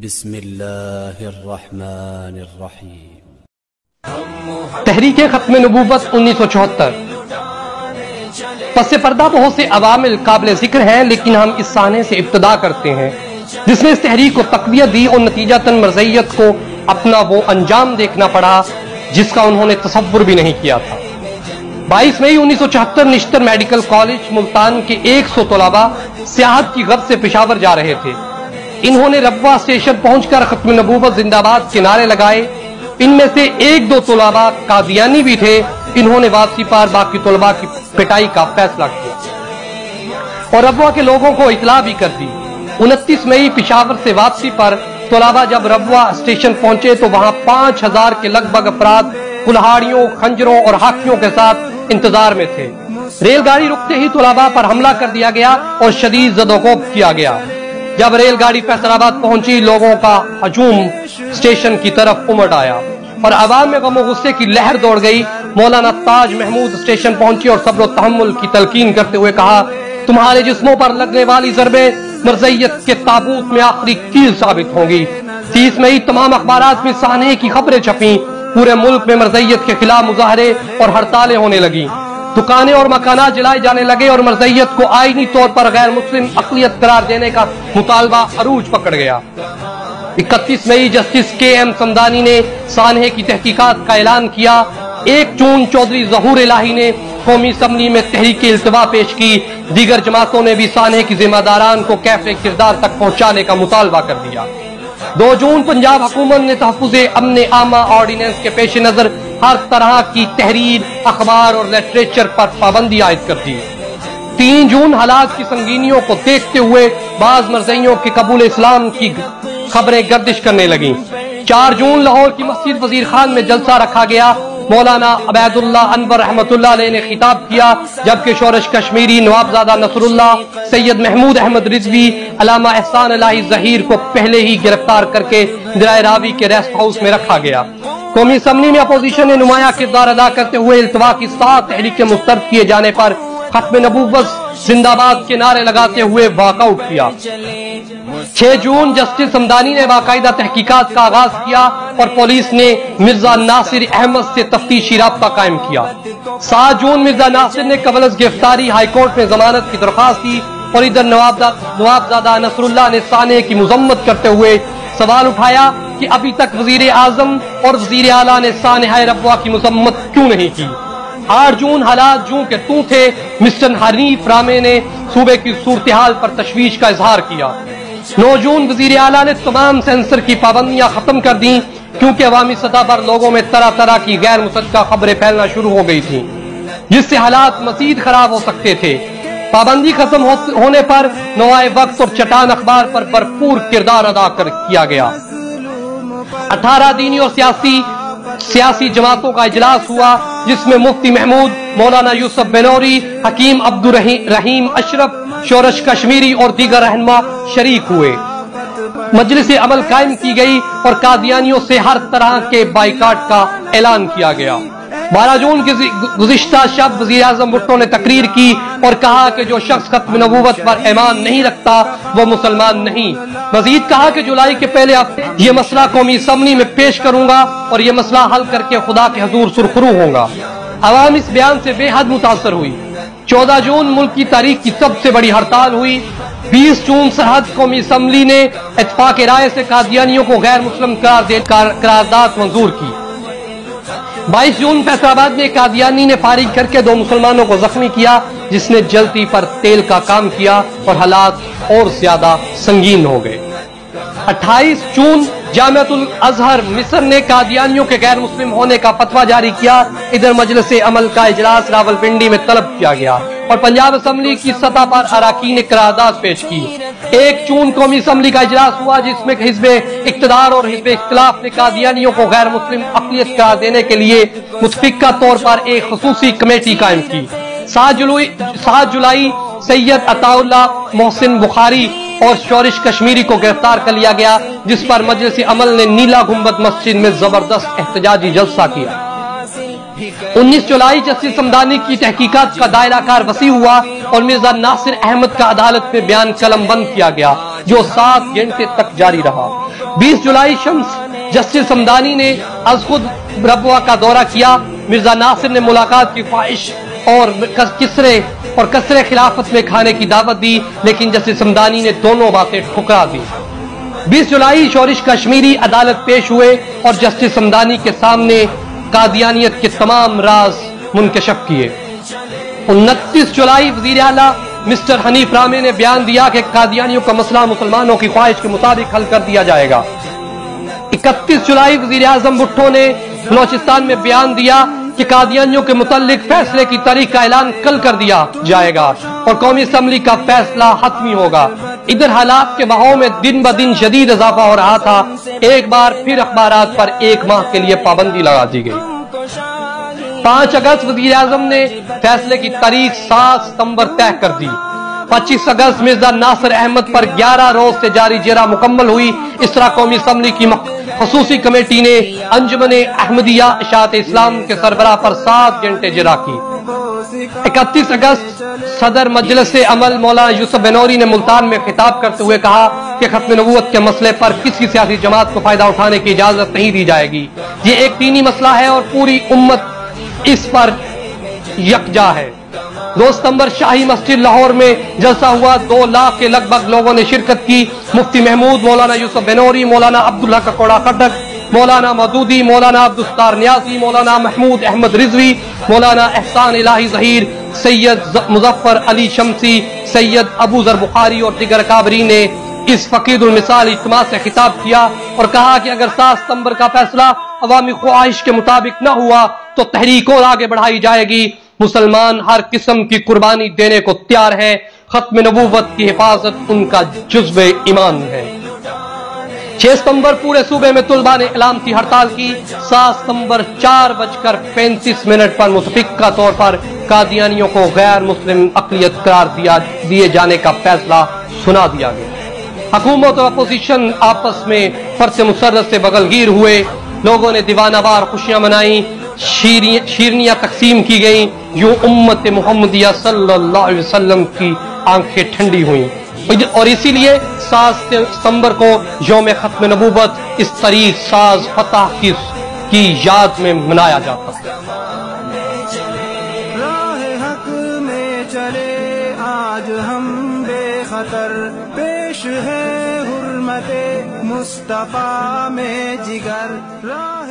बिस्मिल्लाहिर्रहमानिर्रहीम। तहरीक ख़त्म-ए-नबुव्वत 1974। पस्से पर्दा बहुत से अवामिल काबिल जिक्र हैं, लेकिन हम इस साने से इब्तदा करते हैं जिसने इस तहरीक को तकवीत दी और नतीजतन मर्ज़ियत को अपना वो अंजाम देखना पड़ा जिसका उन्होंने तसव्वुर भी नहीं किया था। 22 मई 1974 निश्तर मेडिकल कॉलेज मुल्तान के 100 तलबा सियाहत की गर्ज से पेशावर जा रहे थे। इन्होंने रब्वा स्टेशन पहुंचकर ख़त्म-ए-नबुव्वत जिंदाबाद के नारे लगाए। इनमें से 1-2 तलबा कादियानी भी थे। इन्होंने वापसी पर बाकी तलबा की पिटाई का फैसला किया और रब्वा के लोगों को इतला भी कर दी। 29 मई पेशावर से वापसी पर तलबा जब रब्वा स्टेशन पहुंचे तो वहां 5000 के लगभग अफराद कुल्हाड़ियों, खंजरों और हाकियों के साथ इंतजार में थे। रेलगाड़ी रुकते ही तलबा पर हमला कर दिया गया और शदीद जदोकोब किया गया। जब रेलगाड़ी फैसलाबाद पहुंची, लोगों का हजूम स्टेशन की तरफ उमड़ आया और आवाम में गम और गुस्से की लहर दौड़ गई। मौलाना ताज महमूद स्टेशन पहुंचे और सब्र तहम्मुल की तलकीन करते हुए कहा, तुम्हारे जिस्मों पर लगने वाली ज़रबे मर्ज़ियत के ताबूत में आखिरी कील साबित होगी। 30 मई तमाम अखबारात में सानहे की खबरें छपी। पूरे मुल्क में मर्ज़ियत के खिलाफ मुजाहरे और हड़तालें होने लगी। दुकानें और मकाना जलाए जाने लगे और मर्ज़ियत को आईनी तौर पर गैर मुस्लिम अक़लियत करार देने का मुतालबा अरूज पकड़ गया। 31 मई जस्टिस के एम संदानी ने सानहे की तहकीकात का ऐलान किया। 1 जून चौधरी जहूर इलाही ने कौमी असम्बली में तहरीक इल्तवा पेश की। दीगर जमातों ने भी सानहे की जिम्मेदारान को कैफे किरदार तक पहुँचाने का मुतालबा कर दिया। 2 जून पंजाब हुकूमत ने तहफ़्फ़ुज़े अमन आमा ऑर्डिनेंस के पेश नज़र हर तरह की तहरीर, अखबार और लिटरेचर पर पाबंदी आयद कर दी। 3 जून हालात की संगीनियों को देखते हुए बाज़ मर्ज़ियों के कबूल इस्लाम की खबरें गर्दिश करने लगीं। 4 जून लाहौर की मस्जिद वज़ीर खान में जलसा रखा गया। मौलाना अबैदुल्ला अनवर रहमतुल्लाह अलैह ने खिताब किया, जबकि शोरिश कश्मीरी, नवाबजादा नसरुल्ला, सैयद महमूद अहमद रिजवी, अलामा एहसान अल्लाही जहीर को पहले ही गिरफ्तार करके दराए रावी के रेस्ट हाउस में रखा गया। कौमी असम्बली में अपोजिशन ने नुमाया किरदार अदा करते हुए इल्तवा की 7 तहरीकें मुस्तरद किए जाने पर ख़त्म-ए-नबुव्वत जिंदाबाद के नारे लगाते हुए वाकआउट किया। 6 जून जस्टिस संदानी ने बाकायदा तहकीकात का आगाज किया और पुलिस ने मिर्जा नासिर अहमद से तफ्तीशी राब्ता कायम किया। 7 जून मिर्जा नासिर ने कबलस गिरफ्तारी हाईकोर्ट में जमानत की दरख्वास्त दी और इधर नवाबजादा नसरुल्ला ने साने की मुजम्मत करते हुए सवाल उठाया कि अभी तक वज़ीरे आज़म और वज़ीरे आला ने सानहा रब्वा की मुजम्मत क्यों नहीं की। 8 जून हालात जूं के तू थे। मिस्टर हरीफ रामे ने सूबे की सूरत हाल पर तशवीश का इजहार किया। 9 जून वज़ीरे आला ने तमाम सेंसर की पाबंदियां खत्म कर दी क्योंकि अवामी सतह पर लोगों में तरह तरह की गैर मुसद्दक़ खबरें फैलना शुरू हो गई थी जिससे हालात मज़ीद खराब हो सकते थे। पाबंदी खत्म होने पर नवाए वक्त और चट्टान अखबार पर भरपूर किरदार अदा किया गया। 18 दीनी और सियासी जमातों का इजलास हुआ जिसमें मुफ्ती महमूद, मौलाना यूसुफ बेनौरी, हकीम अब्दुल रहीम अशरफ, शोरिश कश्मीरी और दीगर रहनुमा शरीक हुए। मजलिस अमल कायम की गई और कादियानियों से हर तरह के बाइकाट का ऐलान किया गया। 12 जून के गुज़िश्ता शब वज़ीरे आज़म भुट्टो ने तकरीर की और कहा कि जो शख्स ख़त्म-ए-नबुव्वत पर ईमान नहीं रखता वो मुसलमान नहीं। मज़ीद कहा कि जुलाई के पहले हफ्ते ये मसला कौमी असम्बली में पेश करूंगा और ये मसला हल करके खुदा के हजूर सुरखरू होगा। आवाम इस बयान से बेहद मुतासर हुई। 14 जून मुल्क की तारीख की सबसे बड़ी हड़ताल हुई। 20 जून सरहद कौमी असम्बली ने इत्तफाक़ राय से कादियानियों को गैर मुस्लिम करारदाद मंजूर की। 22 जून फैसलाबाद में कादियानी ने फारिग करके 2 मुसलमानों को जख्मी किया जिसने जल्दी पर तेल का काम किया और हालात और ज्यादा संगीन हो गए। 28 जून जामियतुल अजहर मिस्र ने कादियानियों के गैर मुस्लिम होने का फतवा जारी किया। इधर मजलिस अमल का इजलास रावलपिंडी में तलब किया गया और पंजाब असम्बली की सतह पर अराकीन करारदाद पेश की। 1 जून कौमी असम्बली का इजलास हुआ जिसमें हिज़्ब इक़्तिदार और हिज़्ब इख़्तिलाफ़ ने कादियानियों को गैर मुस्लिम अक़लियत करार देने के लिए मुतफ़िक़ा तौर पर एक ख़ुसूसी कमेटी कायम की। 7 जुलाई सैयद अताउल्लाह मोहसिन बुखारी और शोरिश कश्मीरी को गिरफ्तार कर लिया गया जिस पर मजलिस अमल ने नीला गुम्बद मस्जिद में जबरदस्त एहतजाजी जलसा किया। 19 जुलाई जस्टिस संदानी की तहकीकात का दायरा कार वसी हुआ और मिर्जा नासिर अहमद का अदालत में बयान कलम बंद किया गया। जो 7 घंटे तक जारी रहा। 20 जुलाई शम्स जस्टिस संदानी ने अज खुद रबवा का दौरा किया। मिर्जा नासिर ने मुलाकात की ख्वाहिश और कसरे खिलाफत में खाने की दावत दी, लेकिन जस्टिस संदानी ने दोनों बातें ठुकरा दी। 20 जुलाई शोरिश कश्मीरी अदालत पेश हुए और जस्टिस संदानी के सामने कादियानियत के तमाम राज मुनकशफ किए। 29 जुलाई वज़ीरे आला मिस्टर हरीफ रामे ने बयान दिया कि कादियानियों का मसला मुसलमानों की ख्वाहिश के मुताबिक हल कर दिया जाएगा। 31 जुलाई वज़ीरे आज़म भुट्टो ने बलोचिस्तान में बयान दिया कि कादियानियों के मुतल्लिक फैसले की तारीख का ऐलान कल कर दिया जाएगा और कौमी असम्बली का फैसला हतमी होगा। इधर हालात के बहाव में दिन ब दिन शदीद इजाफा हो रहा था। एक बार फिर अखबारात पर 1 माह के लिए पाबंदी लगा दी गई। 5 अगस्त वज़ीर आज़म ने फैसले की तारीख 7 सितम्बर तय कर दी। 25 अगस्त मिर्जा नासिर अहमद पर 11 रोज से जारी जेरा मुकम्मल हुई। इस तरह कौमी असम्बली की खसूसी कमेटी ने अंजुमन अहमदिया इशाअत इस्लाम के सरबराह पर 7 घंटे जेरा की। 31 अगस्त सदर मजलिस अमल मौलाना यूसुफ बेनौरी ने मुल्तान में खिताब करते हुए कहा कि ख़त्म-ए-नबुव्वत के मसले पर किसी सियासी जमात को फायदा उठाने की इजाजत नहीं दी जाएगी। ये एक दीनी मसला है और पूरी उम्मत इस पर यकजा है। 2 सितम्बर शाही मस्जिद लाहौर में जलसा हुआ। 2 लाख के लगभग लोगों ने शिरकत की। मुफ्ती महमूद, मौलाना यूसुफ बेनौरी, मौलाना अब्दुल्ला का कौड़ा खटक, मौलाना मदूदी, मौलाना अब्दुस्तार न्याजी, मौलाना महमूद अहमद रिजवी, मौलाना एहसान अल्लाही जहीर, सैयद मुजफ्फर अली शमसी, सैयद अबू जरबुखारी और दिगर काबरी ने इस फकीदुल मिसाल इज्तिमा से खिताब किया और कहा कि अगर 7 सितम्बर का फैसला अवामी ख्वाहिश के मुताबिक न हुआ तो तहरीक और आगे बढ़ाई जाएगी। मुसलमान हर किस्म की कुर्बानी देने को तैयार है। ख़त्म-ए-नबुव्वत की हिफाजत उनका जुज़्वे ईमान है। 6 सितम्बर पूरे सूबे में तुलबा ने इलामती हड़ताल की। 7 सितम्बर 4:35 पर मुतफिका तौर पर कादियानियों को गैर मुस्लिम अक़लियत करार दिए जाने का फैसला सुना दिया गया। हुकूमत और अपोजिशन आपस में फर्श मुसर्रत से बगलगीर हुए। लोगों ने दीवानावार खुशियां मनाई, शीरनियां तकसीम की गई। यूं उम्मत मुहम्मदिया सल्लल्लाहु अलैहि वसल्लम की आंखें ठंडी हुई और इसीलिए 7 सितम्बर को यौम ख़त्म-ए-नबुव्वत इस तरीक़ साज फतह की याद में मनाया जाता है। राह हक में चले आज हम बेखतर, पेश है हुर्मते मुस्तफा में जिगर।